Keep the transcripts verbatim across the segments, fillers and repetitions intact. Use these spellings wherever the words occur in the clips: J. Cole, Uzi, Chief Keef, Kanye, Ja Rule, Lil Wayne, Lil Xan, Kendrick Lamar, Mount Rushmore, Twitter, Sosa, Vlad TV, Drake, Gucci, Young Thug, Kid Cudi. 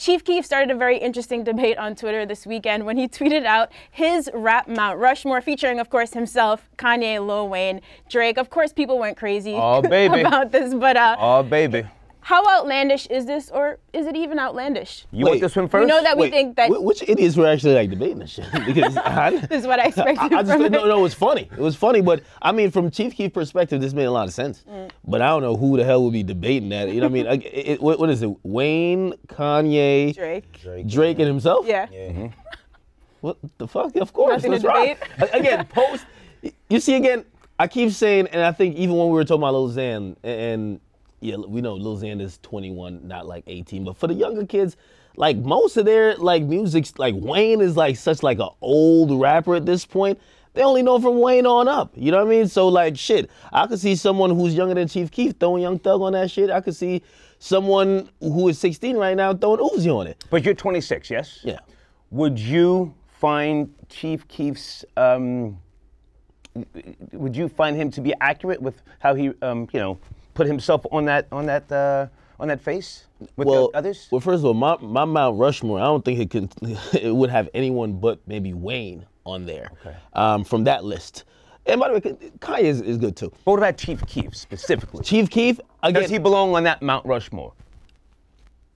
Chief Keef started a very interesting debate on Twitter this weekend when he tweeted out his rap Mount Rushmore, featuring, of course, himself, Kanye, Lil Wayne, Drake. Of course, people went crazy oh, baby. about this, but uh, oh baby, how outlandish is this, or is it even outlandish? You Wait, want this one first? You know that we Wait, think that which idiots were actually like debating this shit? Because I, this is what I expected. I, I just, from it. No, no, it was funny. It was funny, but I mean, from Chief Keef's perspective, this made a lot of sense. Mm. But I don't know who the hell would be debating that. You know what I mean? It, it, what, what is it? Wayne, Kanye, Drake, Drake, Drake and himself. Yeah. yeah. Mm-hmm. What the fuck? Of course, let's rock. Again, post. You see, again, I keep saying, and I think even when we were talking about Lil Xan, and, and yeah, we know Lil Xan is twenty-one, not like eighteen, but for the younger kids, like most of their like music, like Wayne is like such like an old rapper at this point. They only know from Wayne on up, you know what I mean? So like shit, I could see someone who's younger than Chief Keef throwing Young Thug on that shit. I could see someone who is sixteen right now throwing Uzi on it. But you're twenty-six, yes? Yeah. Would you find Chief Keef's, um, would you find him to be accurate with how he, um, you know, put himself on that on that uh, on that face with well, the others? Well, first of all, my, my Mount Rushmore, I don't think it could it would have anyone but maybe Wayne on there okay. um, from that list. And by the way, Kanye is, is good too. But what about Chief Keef specifically? Chief Keef, again, does he belong on that Mount Rushmore?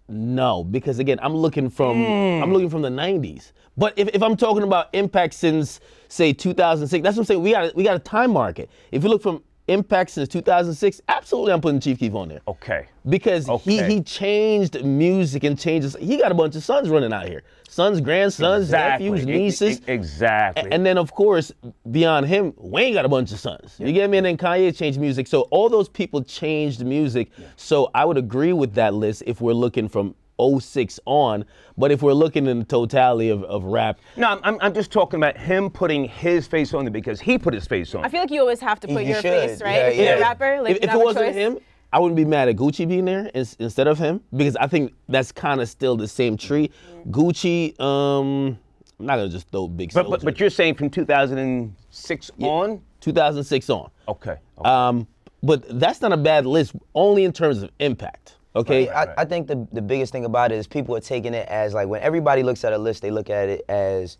No, because again, I'm looking from mm. I'm looking from the nineties. But if, if I'm talking about impact since say two thousand six, that's what I'm saying. We got we got a time market. If you look from impact since two thousand six, absolutely I'm putting Chief Keef on there. Okay. Because okay. He, he changed music and changes. He got a bunch of sons running out here. Sons, grandsons, exactly. nephews, nieces. It, it, exactly. And then, of course, beyond him, Wayne got a bunch of sons. You yeah. get me? And then Kanye changed music. So all those people changed music. Yeah. So I would agree with that list if we're looking from oh six on, but if we're looking in the totality of, of rap. No, I'm, I'm just talking about him putting his face on it because he put his face on it. I feel like you always have to put you your should. face, right? Yeah, if yeah. you're a rapper, like, if, you if it wasn't choice. him, I wouldn't be mad at Gucci being there ins instead of him because I think that's kind of still the same tree. Mm-hmm. Gucci, um, I'm not gonna just throw big stuff. But, but, but you're saying from two thousand six yeah, on? two thousand six on. Okay. okay. Um, but that's not a bad list, only in terms of impact. Okay, right, right, right. I, I think the, the biggest thing about it is people are taking it as like when everybody looks at a list, they look at it as,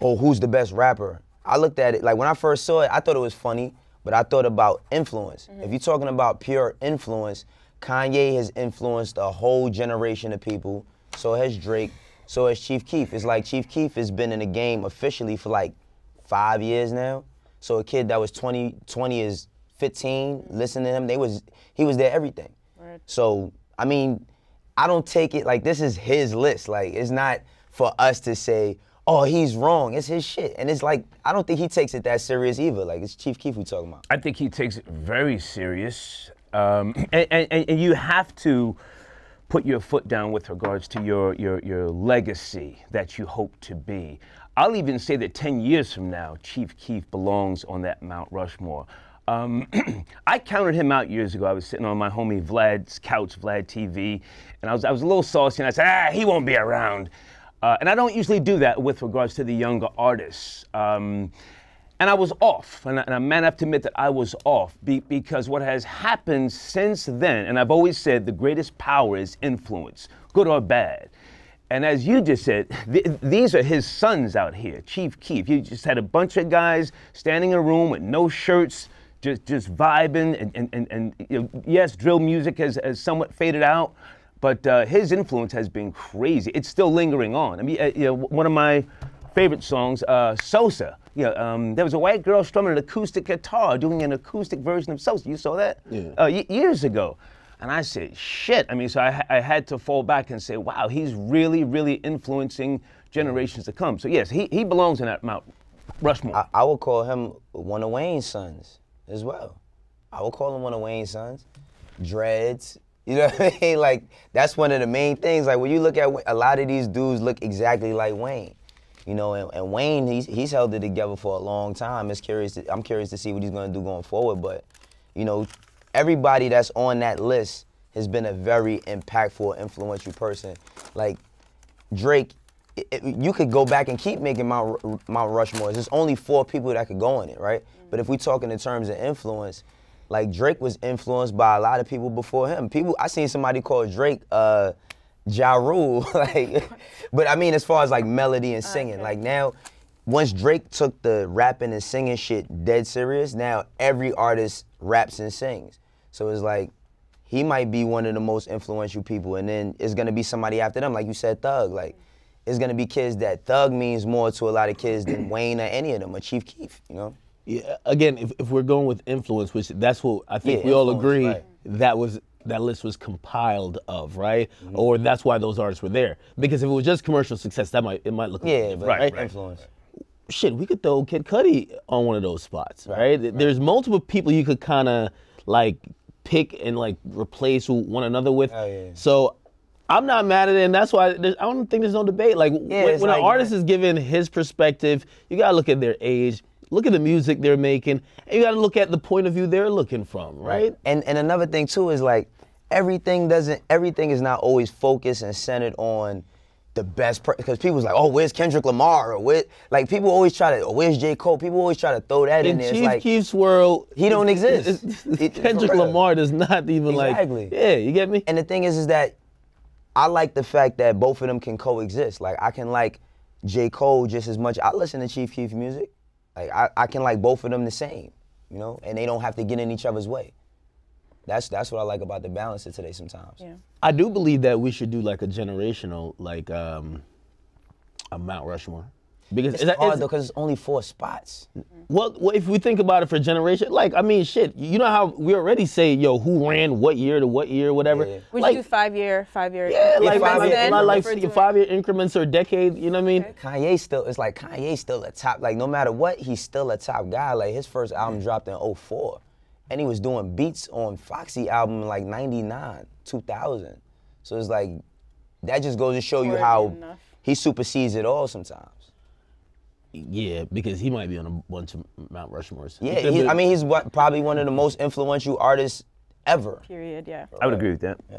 oh, who's the best rapper? I looked at it, like when I first saw it, I thought it was funny, but I thought about influence. Mm-hmm. If you're talking about pure influence, Kanye has influenced a whole generation of people, so has Drake, so has Chief Keef. It's like Chief Keef has been in the game officially for like five years now, so a kid that was twenty, twenty is fifteen, listening to him, they was, he was their everything. Right. So, I mean, I don't take it, like this is his list. Like it's not for us to say, oh, he's wrong, it's his shit. And it's like, I don't think he takes it that serious either. Like it's Chief Keef we talking about. I think he takes it very serious. Um, and, and, and you have to put your foot down with regards to your, your, your legacy that you hope to be. I'll even say that ten years from now, Chief Keef belongs on that Mount Rushmore. Um, I counted him out years ago. I was sitting on my homie Vlad's couch, Vlad T V, and I was, I was a little saucy, and I said, ah, he won't be around. Uh, and I don't usually do that with regards to the younger artists. Um, and I was off, and, I, and I'm man enough to admit that I was off, be, because what has happened since then, and I've always said the greatest power is influence, good or bad. And as you just said, th these are his sons out here, Chief Keef. You just had a bunch of guys standing in a room with no shirts, Just, just vibing, and, and, and, and you know, yes, drill music has, has somewhat faded out, but uh, his influence has been crazy. It's still lingering on. I mean, uh, you know, one of my favorite songs, uh, Sosa. You know, um, there was a white girl strumming an acoustic guitar, doing an acoustic version of Sosa. You saw that? Yeah. Uh, years ago. And I said, shit. I mean, so I, I had to fall back and say, wow, he's really, really influencing generations to come. So yes, he, he belongs in that Mount Rushmore. I, I would call him one of Wayne's sons as well. I would call him one of Wayne's sons. Dreads, you know what I mean? Like, that's one of the main things. Like, when you look at, a lot of these dudes look exactly like Wayne. You know, and, and Wayne, he's, he's held it together for a long time. It's curious to, I'm curious to see what he's gonna do going forward, but, you know, everybody that's on that list has been a very impactful, influential person. Like, Drake, it, it, you could go back and keep making Mount, Mount Rushmore. There's only four people that could go in it, right? But if we're talking in terms of influence, like Drake was influenced by a lot of people before him. People, I seen somebody call Drake uh, Ja Rule, like, but I mean, as far as like melody and singing, okay. like now, once Drake took the rapping and singing shit dead serious, now every artist raps and sings. So it's like, he might be one of the most influential people, and then it's gonna be somebody after them, like you said, Thug. Like, it's gonna be kids that Thug means more to a lot of kids than Wayne or any of them, or Chief Keef, you know? Yeah, again, if, if we're going with influence, which that's what I think yeah, we all agree right. that was, that list was compiled of, right? Mm-hmm. Or that's why those artists were there. Because if it was just commercial success, that might, it might look yeah, but right, right, influence. Shit, we could throw Kid Cudi on one of those spots, right? right? There's multiple people you could kinda like pick and like replace one another with. Oh, yeah. So I'm not mad at it, and that's why I don't think there's no debate. Like yeah, when, when like, an artist is given his perspective, you gotta look at their age, look at the music they're making, and you gotta look at the point of view they're looking from, right? right. And and another thing too is like, everything doesn't, everything is not always focused and centered on the best, because people's like, oh, where's Kendrick Lamar? Or where, like people always try to, oh, where's J. Cole? People always try to throw that in, in there. Chief like, Keef's world, he don't exist. It's, it's, it, Kendrick Lamar does not even exactly. like, yeah, you get me? And the thing is, is that I like the fact that both of them can coexist. Like I can like J. Cole just as much. I listen to Chief Keef music. Like I, I can like both of them the same, you know? And they don't have to get in each other's way. That's that's what I like about the balance of today sometimes. Yeah. I do believe that we should do like a generational, like um, a Mount Rushmore. Because it's that, hard it's, though, because it's only four spots. Well, well, if we think about it for generation, like, I mean, shit, you know how we already say, yo, who ran what year to what year, whatever. Yeah, yeah. Would like, you do five year, five year yeah, like, five year, then, like, like five year increments or decade, you know what I mean? Kanye still, it's like Kanye's still a top, like no matter what, he's still a top guy. Like his first album mm. dropped in oh four. And he was doing beats on Foxy album in like ninety-nine, two thousand. So it's like, that just goes to show you how he supersedes it all sometimes. Yeah, because he might be on a bunch of Mount Rushmores. Yeah, he, I mean, he's what, probably one of the most influential artists ever. Period, yeah. I would agree with that. Yeah.